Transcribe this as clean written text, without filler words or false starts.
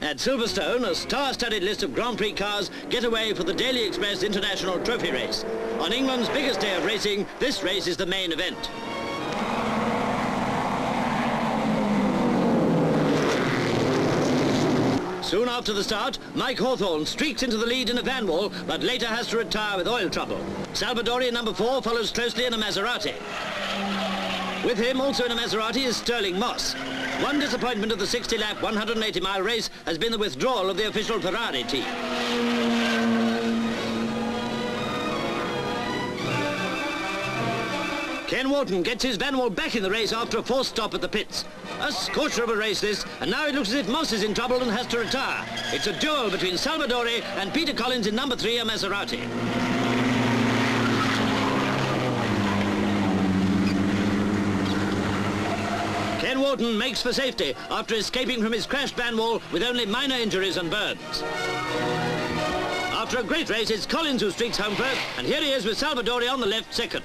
At Silverstone, a star-studded list of Grand Prix cars get away for the Daily Express International Trophy race. On England's biggest day of racing, this race is the main event. Soon after the start, Mike Hawthorn streaks into the lead in a Vanwall, but later has to retire with oil trouble. Salvadori, number 4, follows closely in a Maserati. With him, also in a Maserati, is Stirling Moss. One disappointment of the 60-lap, 180-mile race has been the withdrawal of the official Ferrari team. Ken Wharton gets his Vanwall back in the race after a forced stop at the pits. A scorcher of a race this, and now it looks as if Moss is in trouble and has to retire. It's a duel between Salvadori and Peter Collins in number 3, a Maserati. Ken Wharton makes for safety after escaping from his crashed Vanwall with only minor injuries and burns. After a great race, it's Collins who streaks home first, and here he is with Salvadori on the left second.